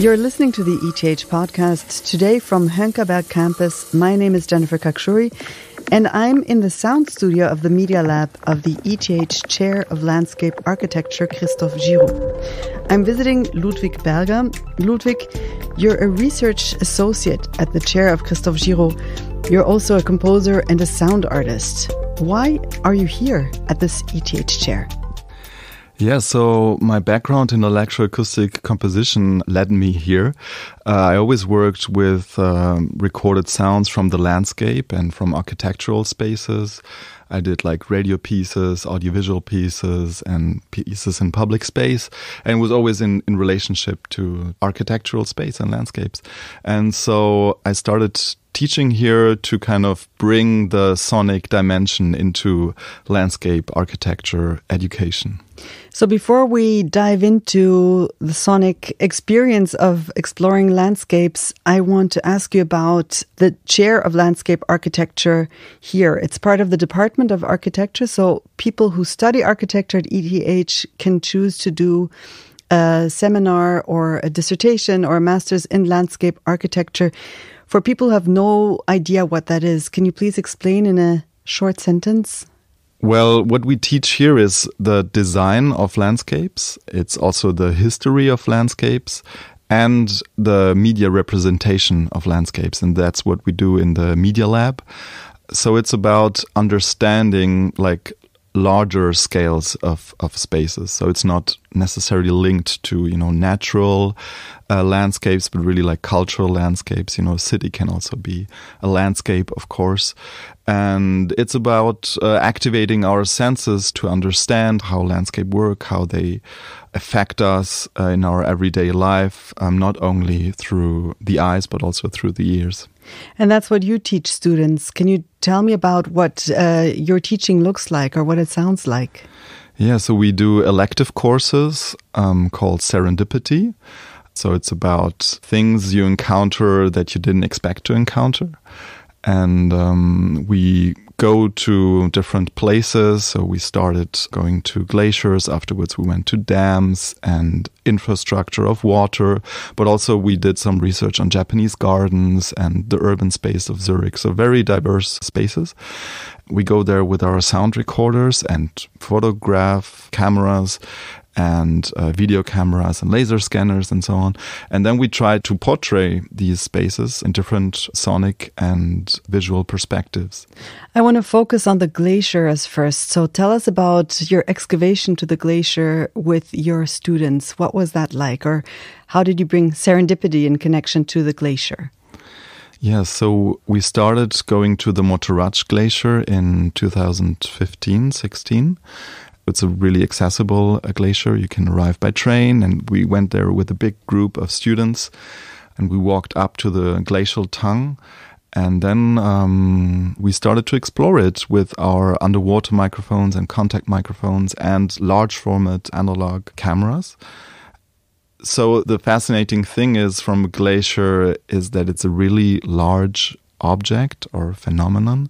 You're listening to the ETH podcast today from Hönckerberg campus. My name is Jennifer Kakshuri, and I'm in the sound studio of the Media Lab of the ETH Chair of Landscape Architecture, Christophe Girot. I'm visiting Ludwig Berger. Ludwig, you're a research associate at the chair of Christophe Girot. You're also a composer and a sound artist. Why are you here at this ETH chair? Yeah, so my background in electroacoustic composition led me here. I always worked with recorded sounds from the landscape and from architectural spaces. I did like radio pieces, audiovisual pieces, and pieces in public space, and was always in relationship to architectural space and landscapes. And so I started teaching here to kind of bring the sonic dimension into landscape architecture education. So before we dive into the sonic experience of exploring landscapes, I want to ask you about the chair of landscape architecture here. It's part of the Department of Architecture, so people who study architecture at ETH can choose to do a seminar or a dissertation or a master's in landscape architecture. For people who have no idea what that is, can you please explain in a short sentence? Well, what we teach here is the design of landscapes. It's also the history of landscapes and the media representation of landscapes. And that's what we do in the Media Lab. So it's about understanding like larger scales of spaces. So it's not necessarily linked to, you know, natural landscapes, but really like cultural landscapes. You know, a city can also be a landscape, of course. And it's about activating our senses to understand how landscape work, how they affect us in our everyday life, not only through the eyes, but also through the ears. And that's what you teach students. Can you tell me about what your teaching looks like or what it sounds like? Yeah, so we do elective courses called Serendipity. So it's about things you encounter that you didn't expect to encounter. And we go to different places. So we started going to glaciers. Afterwards, we went to dams and infrastructure of water. But also we did some research on Japanese gardens and the urban space of Zurich. So very diverse spaces. We go there with our sound recorders and photograph cameras and video cameras and laser scanners and so on. And then we try to portray these spaces in different sonic and visual perspectives. I want to focus on the glacier as first. So tell us about your excavation to the glacier with your students. What was that like? Or how did you bring serendipity in connection to the glacier? Yeah, so we started going to the Morteratsch Glacier in 2015-16. It's a really accessible glacier. You can arrive by train. And we went there with a big group of students. And we walked up to the glacial tongue. And then we started to explore it with our underwater microphones and contact microphones and large format analog cameras. So the fascinating thing is from a glacier is that it's a really large object or phenomenon.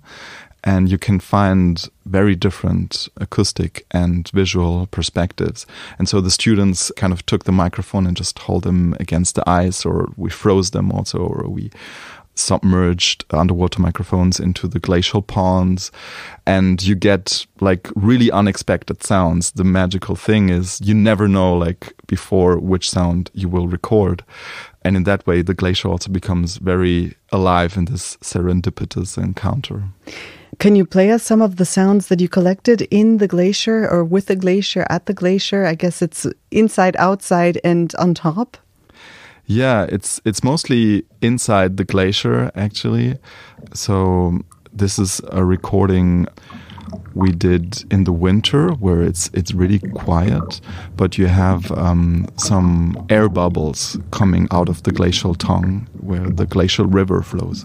And you can find very different acoustic and visual perspectives. And so the students kind of took the microphone and just held them against the ice, or we froze them also, or we submerged underwater microphones into the glacial ponds. And you get like really unexpected sounds. The magical thing is you never know like before which sound you will record. And in that way, the glacier also becomes very alive in this serendipitous encounter. Can you play us some of the sounds that you collected in the glacier or with the glacier, at the glacier? I guess it's inside, outside, and on top. Yeah, it's mostly inside the glacier, actually. So this is a recording we did in the winter where it's really quiet, but you have some air bubbles coming out of the glacial tongue where the glacial river flows.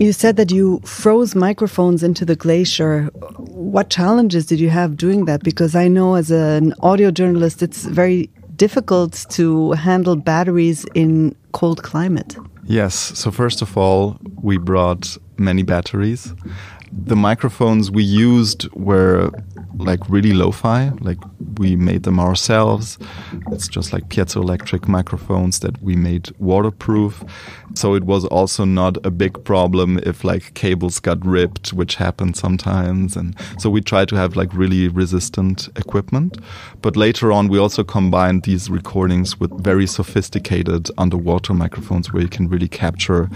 You said that you froze microphones into the glacier. what challenges did you have doing that? Because I know as an audio journalist, it's very difficult to handle batteries in cold climate. Yes. So first of all, we brought many batteries. The microphones we used were like really lo-fi, like we made them ourselves. It's just like piezoelectric microphones that we made waterproof. So it was also not a big problem if like cables got ripped, which happened sometimes. And so we tried to have like really resistant equipment. But later on, we also combined these recordings with very sophisticated underwater microphones where you can really capture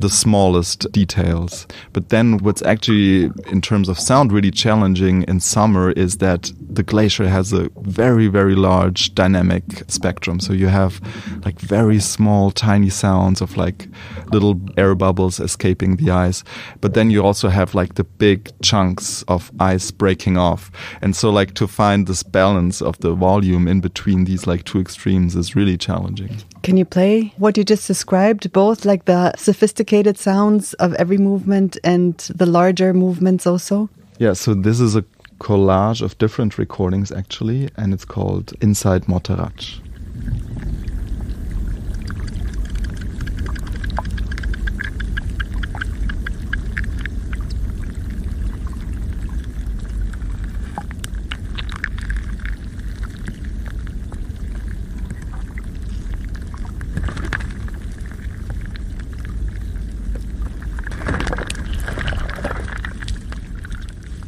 the smallest details. But then what's actually in terms of sound really challenging in summer is that the glacier has a very, very large dynamic spectrum. So you have like very small, tiny sounds of like little air bubbles escaping the ice. But then you also have like the big chunks of ice breaking off. And so like to find this balance of the volume in between these like two extremes is really challenging. Can you play what you just described, both like the sophisticated sounds of every movement and the larger movements also? Yeah, so this is a collage of different recordings actually, and it's called Inside Morteratsch.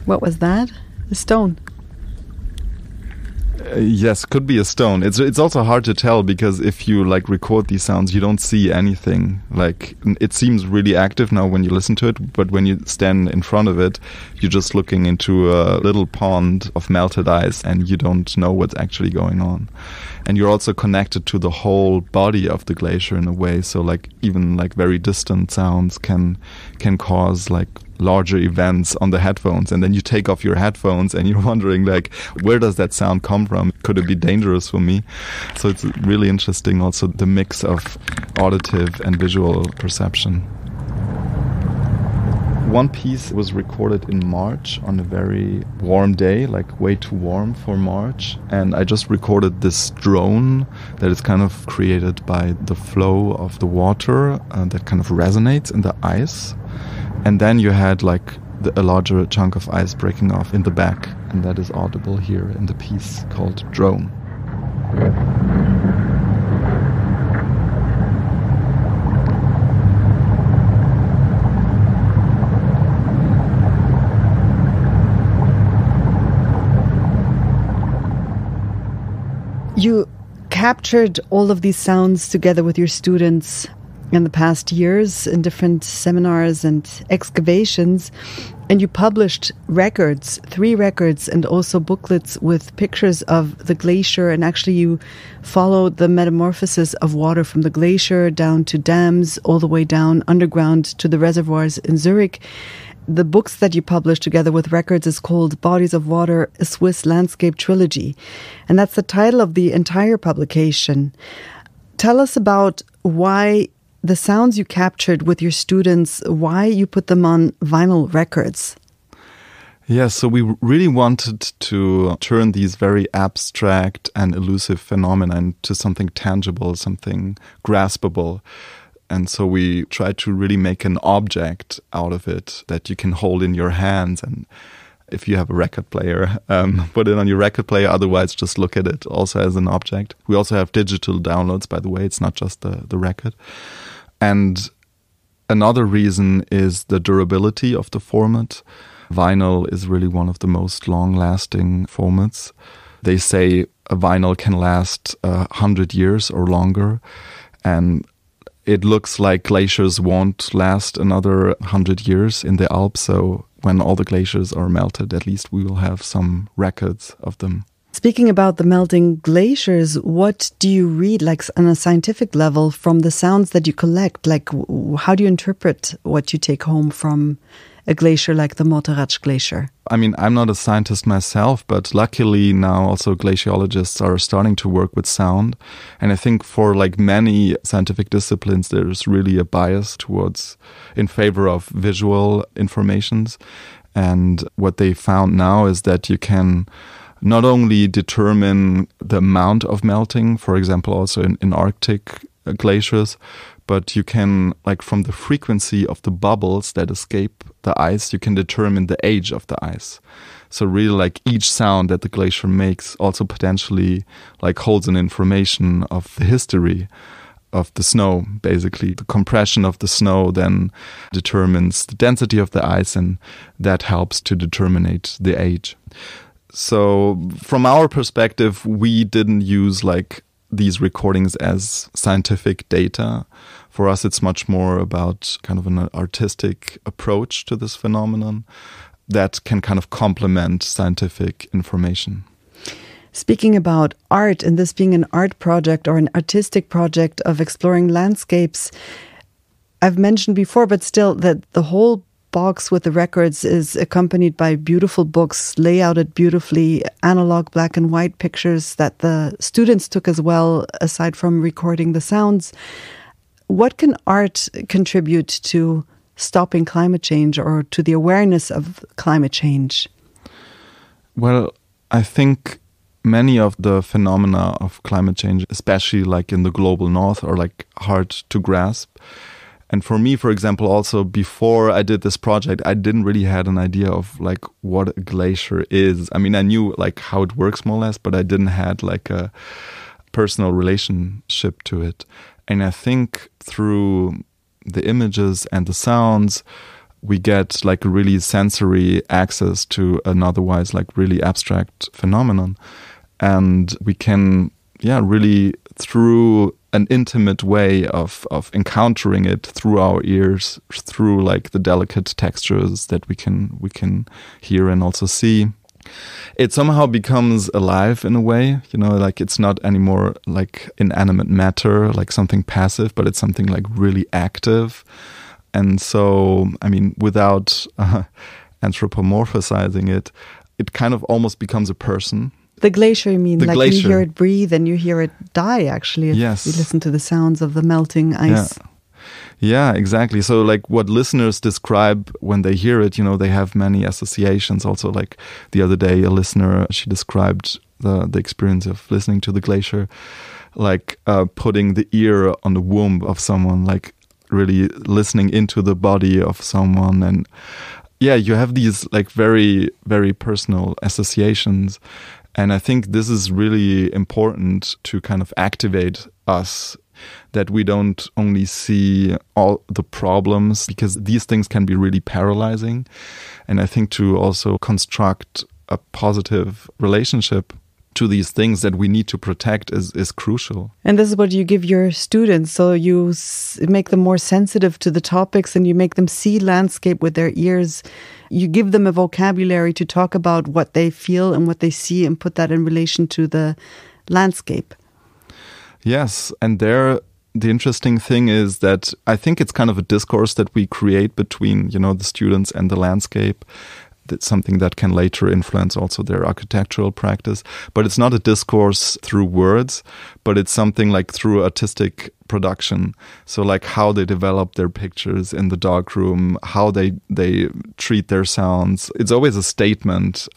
What was that? A stone. Yes, could be a stone. It's also hard to tell because if you like record these sounds, you don't see anything. Like it seems really active now when you listen to it, but when you stand in front of it, you're just looking into a little pond of melted ice and you don't know what's actually going on. And you're also connected to the whole body of the glacier in a way. So like even like very distant sounds can cause like larger events on the headphones, and then you take off your headphones and you're wondering like, where does that sound come from? Could it be dangerous for me? So it's really interesting also the mix of auditive and visual perception. One piece was recorded in March on a very warm day, like way too warm for March. And I just recorded this drone that is kind of created by the flow of the water that kind of resonates in the ice. And then you had like a larger chunk of ice breaking off in the back. And that is audible here in the piece called Drone. You captured all of these sounds together with your students in the past years in different seminars and excavations, and you published records, 3 records, and also booklets with pictures of the glacier. And actually you followed the metamorphosis of water from the glacier down to dams, all the way down underground to the reservoirs in Zurich. The books that you published together with records is called Bodies of Water, A Swiss Landscape Trilogy. And that's the title of the entire publication. Tell us about why the sounds you captured with your students, why you put them on vinyl records. Yeah, so we really wanted to turn these very abstract and elusive phenomena into something tangible, something graspable. And so we try to really make an object out of it that you can hold in your hands. And if you have a record player, put it on your record player. Otherwise, just look at it also as an object. We also have digital downloads, by the way. It's not just the record. And another reason is the durability of the format. Vinyl is really one of the most long-lasting formats. They say a vinyl can last 100 years or longer. And it looks like glaciers won't last another 100 years in the Alps. So when all the glaciers are melted, at least we will have some records of them. Speaking about the melting glaciers, what do you read, like on a scientific level, from the sounds that you collect? Like, how do you interpret what you take home from a glacier like the Morteratsch Glacier? I mean, I'm not a scientist myself, but luckily now also glaciologists are starting to work with sound. And I think for like many scientific disciplines, there's really a bias in favor of visual informations. And what they found now is that you can not only determine the amount of melting, for example, also in Arctic glaciers, but you can, like from the frequency of the bubbles that escape the ice, you can determine the age of the ice. So really, like each sound that the glacier makes also potentially like holds an information of the history of the snow, basically. The compression of the snow then determines the density of the ice, and that helps to determine the age. So from our perspective, we didn't use like these recordings as scientific data. For us, it's much more about kind of an artistic approach to this phenomenon that can kind of complement scientific information. Speaking about art and this being an art project or an artistic project of exploring landscapes, I've mentioned before, but still, that the whole box with the records is accompanied by beautiful books, layouted beautifully, analog black and white pictures that the students took as well, aside from recording the sounds. What can art contribute to stopping climate change or to the awareness of climate change? Well, I think many of the phenomena of climate change, especially like in the global north, are like hard to grasp. And for me, for example, also before I did this project, I didn't really had an idea of like what a glacier is. I mean, I knew like how it works more or less, but I didn't had like a personal relationship to it. And I think through the images and the sounds, we get like a really sensory access to an otherwise like really abstract phenomenon. And we can, really through an intimate way of encountering it through our ears, through like the delicate textures that we can hear and also see. It somehow becomes alive in a way, like it's not anymore like inanimate matter, like something passive, but it's something like really active. And so, I mean, without anthropomorphizing it, it kind of almost becomes a person. The glacier, you mean? Like glacier. You hear it breathe and you hear it die, actually. Yes. You listen to the sounds of the melting ice. Yeah, exactly. So like what listeners describe when they hear it, they have many associations. Also, like the other day, a listener, she described the experience of listening to the glacier, like putting the ear on the womb of someone, like really listening into the body of someone. And yeah, you have these like very, very personal associations. And I think this is really important to kind of activate us, that we don't only see all the problems, because these things can be really paralyzing. And I think to also construct a positive relationship to these things that we need to protect is crucial. And this is what you give your students. So you make them more sensitive to the topics and you make them see landscape with their ears. You give them a vocabulary to talk about what they feel and what they see and put that in relation to the landscape. Yes. And there, the interesting thing is that I think it's kind of a discourse that we create between, the students and the landscape. That's something that can later influence also their architectural practice. But it's not a discourse through words, but it's something like through artistic production. So like how they develop their pictures in the darkroom, how they treat their sounds. It's always a statement.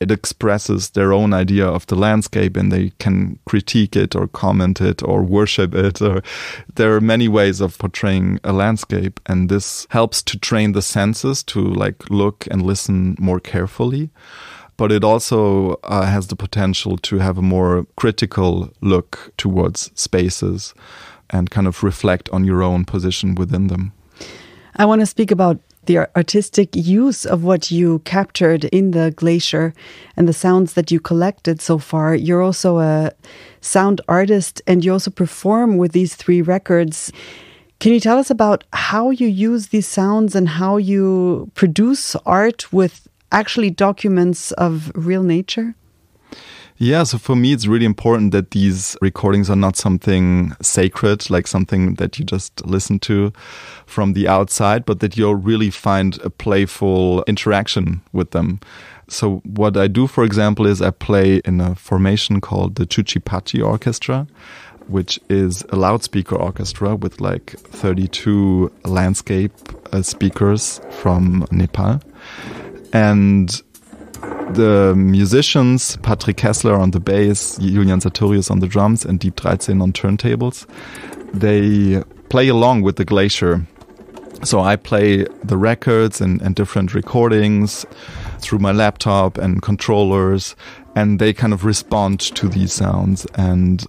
It expresses their own idea of the landscape and they can critique it or comment it or worship it. Or there are many ways of portraying a landscape, and this helps to train the senses to like look and listen more carefully. But it also has the potential to have a more critical look towards spaces and kind of reflect on your own position within them. I want to speak about the artistic use of what you captured in the glacier and the sounds that you collected so far. You're also a sound artist and you also perform with these three records. Can you tell us about how you use these sounds and how you produce art with actually documents of real nature? Yeah, so for me, it's really important that these recordings are not something sacred, like something that you just listen to from the outside, but that you'll really find a playful interaction with them. So what I do, for example, is I play in a formation called the Chuchipachi Orchestra, which is a loudspeaker orchestra with like 32 landscape speakers from Nepal. And the musicians, Patrick Kessler on the bass, Julian Sartorius on the drums, and Deep 13 on turntables, they play along with the glacier. So I play the records and different recordings through my laptop and controllers, and they kind of respond to these sounds and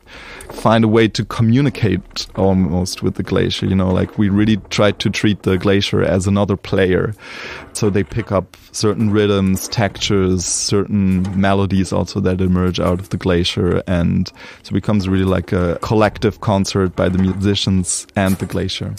find a way to communicate almost with the glacier. You know, like we really try to treat the glacier as another player. So they pick up certain rhythms, textures, certain melodies also that emerge out of the glacier. And so it becomes really like a collective concert by the musicians and the glacier.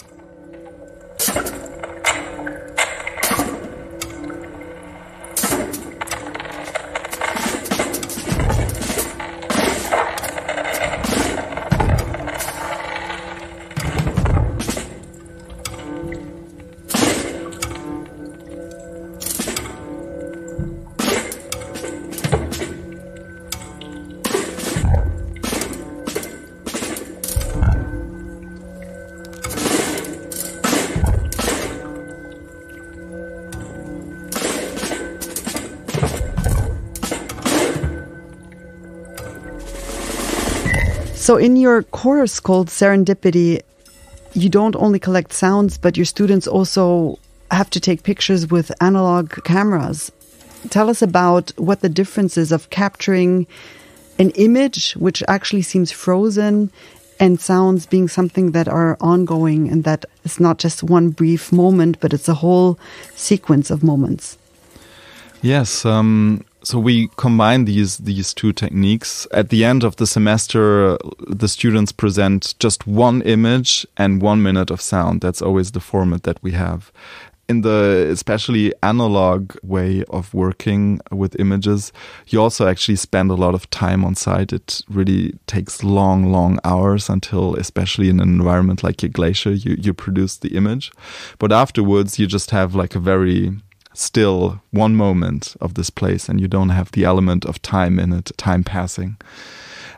So in your course called Serendipity, you don't only collect sounds, but your students also have to take pictures with analog cameras. Tell us about what the difference is of capturing an image, which actually seems frozen, and sounds being something that are ongoing and that it's not just one brief moment, but it's a whole sequence of moments. Yes, so we combine these two techniques. At the end of the semester, the students present just one image and 1 minute of sound. That's always the format that we have. In the especially analog way of working with images, you also actually spend a lot of time on site. It really takes long, long hours until, especially in an environment like a glacier, you produce the image. But afterwards, you just have like a very still one moment of this place, and you don't have the element of time in it, time passing.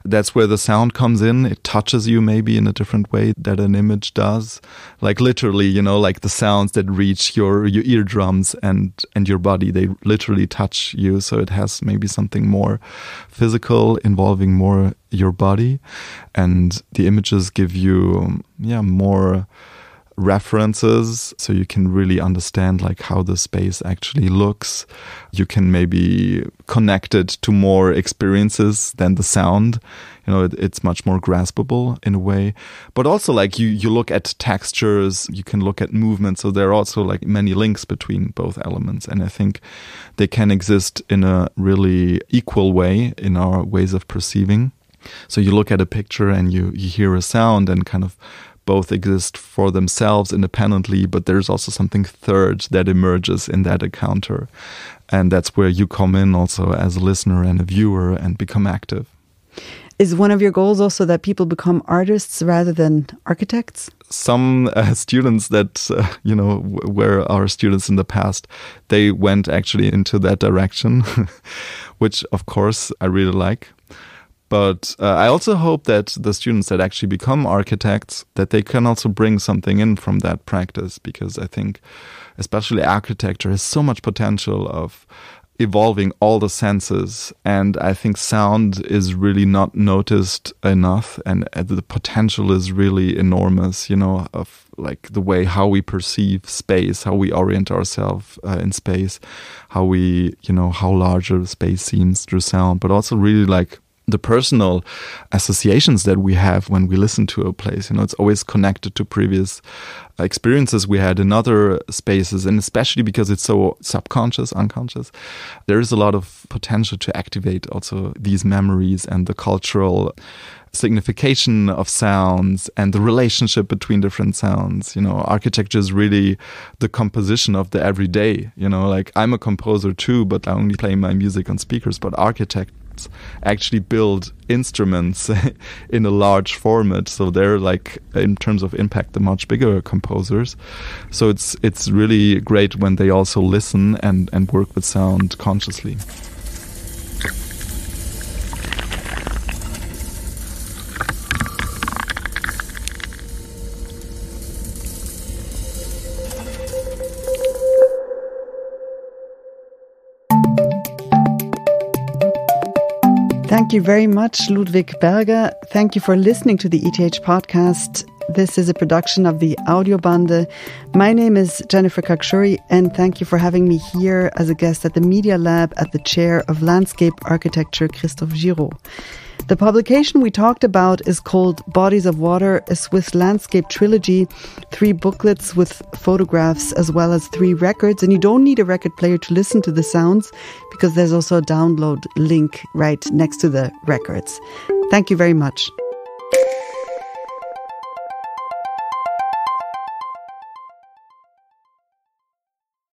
That's where the sound comes in. It touches you maybe in a different way that an image does. Like literally, you know, like the sounds that reach your eardrums and your body, they literally touch you. So it has maybe something more physical, involving more your body. And the images give you, more references, so you can really understand like how the space actually looks. You can maybe connect it to more experiences than the sound. You know, it's much more graspable in a way. But also like you look at textures, you can look at movement. So there are also like many links between both elements. And I think they can exist in a really equal way in our ways of perceiving. So you look at a picture and you hear a sound, and kind of both exist for themselves independently, but there's also something third that emerges in that encounter. And that's where you come in also as a listener and a viewer and become active. Is one of your goals also that people become artists rather than architects? Some students that, were our students in the past, they went actually into that direction, which of course I really like. But I also hope that the students that actually become architects, that they can also bring something in from that practice, because I think especially architecture has so much potential of evolving all the senses. And I think sound is really not noticed enough, and the potential is really enormous, of like the way how we perceive space, how we orient ourselves in space, how we, how larger space seems through sound, but also really like the personal associations that we have when we listen to a place. It's always connected to previous experiences we had in other spaces, and especially because it's so subconscious, unconscious, there is a lot of potential to activate also these memories and the cultural signification of sounds and the relationship between different sounds. Architecture is really the composition of the everyday. Like I'm a composer too, but I only play my music on speakers, but architect actually build instruments in a large format, so they're like in terms of impact the much bigger composers. So it's really great when they also listen and work with sound consciously. Thank you very much, Ludwig Berger. Thank you for listening to the ETH podcast. This is a production of the Audiobande. My name is Jennifer Kakshuri, and thank you for having me here as a guest at the Media Lab at the Chair of Landscape Architecture, Christophe Girot. The publication we talked about is called Bodies of Water, A Swiss Landscape Trilogy, 3 booklets with photographs as well as 3 records. And you don't need a record player to listen to the sounds because there's also a download link right next to the records. Thank you very much.